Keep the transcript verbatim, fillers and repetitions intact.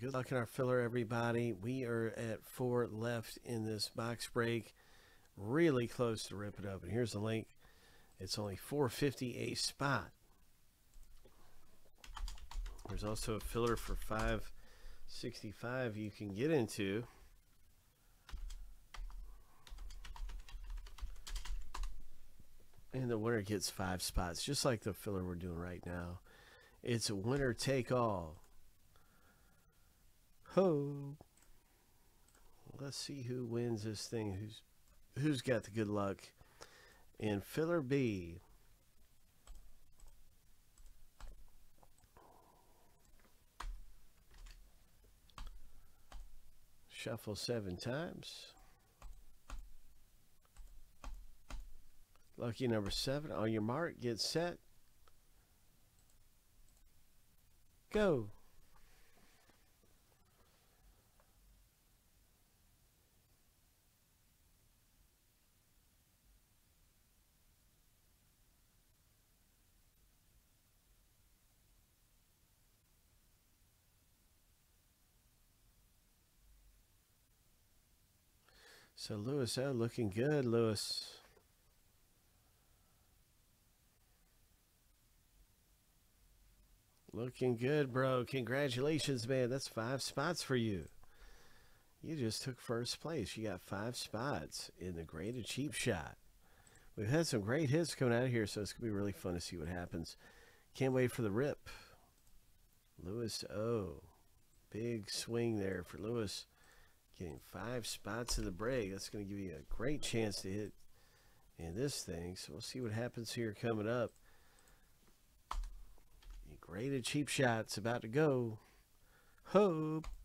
Good luck in our filler, everybody. We are at four left in this box break. Really close to rip it up. And here's the link. It's only four fifty a spot. There's also a filler for five sixty-five you can get into. And the winner gets five spots, just like the filler we're doing right now. It's a winner take all. Ho! Let's see who wins this thing. Who's who's got the good luck in filler B? Shuffle seven times. Lucky number seven. On your mark, get set, go. So Lewis O, looking good, Lewis. Looking good, bro. Congratulations, man. That's five spots for you. You just took first place. You got five spots in the graded cheap shot. We've had some great hits coming out of here, so it's going to be really fun to see what happens. Can't wait for the rip. Lewis O. Big swing there for Lewis. Getting five spots in the break. That's going to give you a great chance to hit in this thing. So we'll see what happens here coming up. Rated cheap shots about to go. Hope.